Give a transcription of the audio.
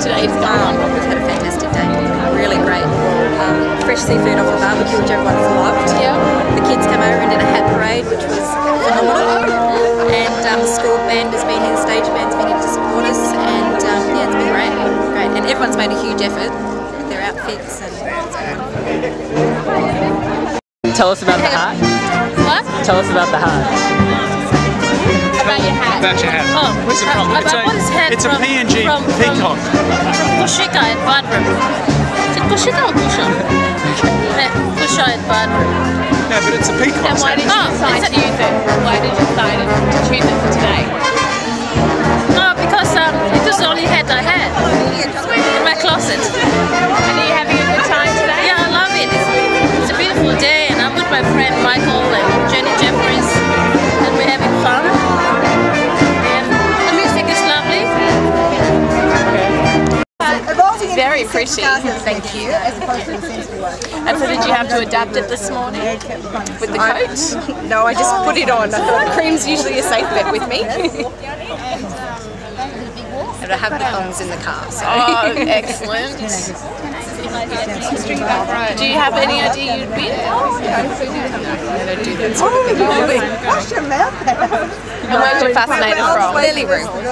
today is gone. We've had a fantastic day. Really great. Fresh seafood off a barbecue, which everyone's loved. Yeah. The kids came over and did a hat parade, which was phenomenal. And the school band has been here, the stage band's been here to support us. And yeah, it's been great. Great. And everyone's made a huge effort with their outfits. Tell us about the hat. What? Tell us about the hat. About your hat. Oh, where's it from? It's a PNG peacock. Kushika at Badrum. Is it Kushika or Kusha? Kusha at Badrum. No, but it's a peacock. And why did you decide to use it? Why did you decide to choose it for today? Oh, because it was the only hat I had in my closet. And are you having a good time today? Yeah, I love it. It's a beautiful day, and I'm with my friend Michael and Jenny Jeffries, and we're having fun. Very pretty. Thank you. And so did you have to adapt it this morning with the coat? No, I just put it on. I thought cream's usually a safe bet with me. And I have the thongs in the car. So. Oh, excellent. Do you have any idea you'd be there? I don't do that. Oh, gosh, your mouth. And where are you fascinated from? Lily room.